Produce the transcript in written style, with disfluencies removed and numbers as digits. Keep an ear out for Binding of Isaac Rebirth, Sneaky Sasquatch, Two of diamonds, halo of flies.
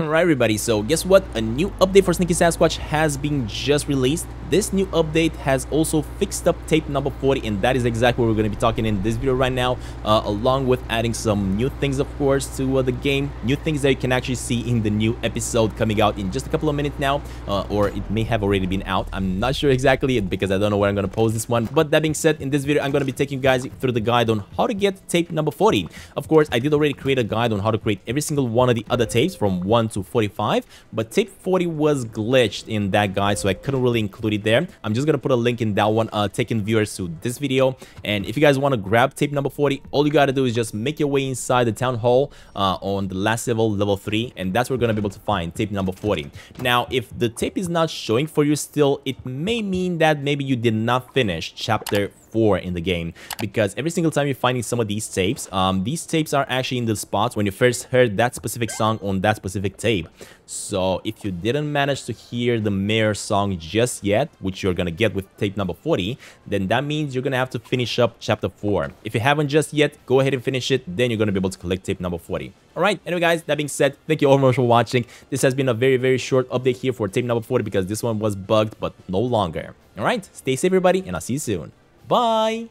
Alright everybody, so guess what? A new update for Sneaky Sasquatch has been just released. This new update has also fixed up tape number 40, and that is exactly what we're going to be talking in this video right now, along with adding some new things, of course, to the game. New things that you can actually see in the new episode coming out in just a couple of minutes now, or it may have already been out. I'm not sure exactly because I don't know where I'm going to post this one. But that being said, in this video, I'm going to be taking you guys through the guide on how to get tape number 40. Of course, I did already create a guide on how to create every single one of the other tapes from 1 to 45, but tape 40 was glitched in that guide, so I couldn't really include it there. I'm just gonna put a link in that one, taking viewers to this video. And if you guys want to grab tape number 40, all you gotta do is just make your way inside the town hall on the last level 3, and that's where we're gonna be able to find tape number 40. Now, if the tape is not showing for you still, it may mean that maybe you did not finish chapter 4 in the game, because every single time you're finding some of these tapes are actually in the spots when you first heard that specific song on that specific tape. So if you didn't manage to hear the mirror song just yet, which you're gonna get with tape number 40, then that means you're gonna have to finish up chapter 4. If you haven't just yet, go ahead and finish it, then you're gonna be able to collect tape number 40. Alright, anyway guys, that being said, thank you all much for watching. This has been a very short update here for tape number 40 because this one was bugged, but no longer. Alright, stay safe everybody, and I'll see you soon. Bye!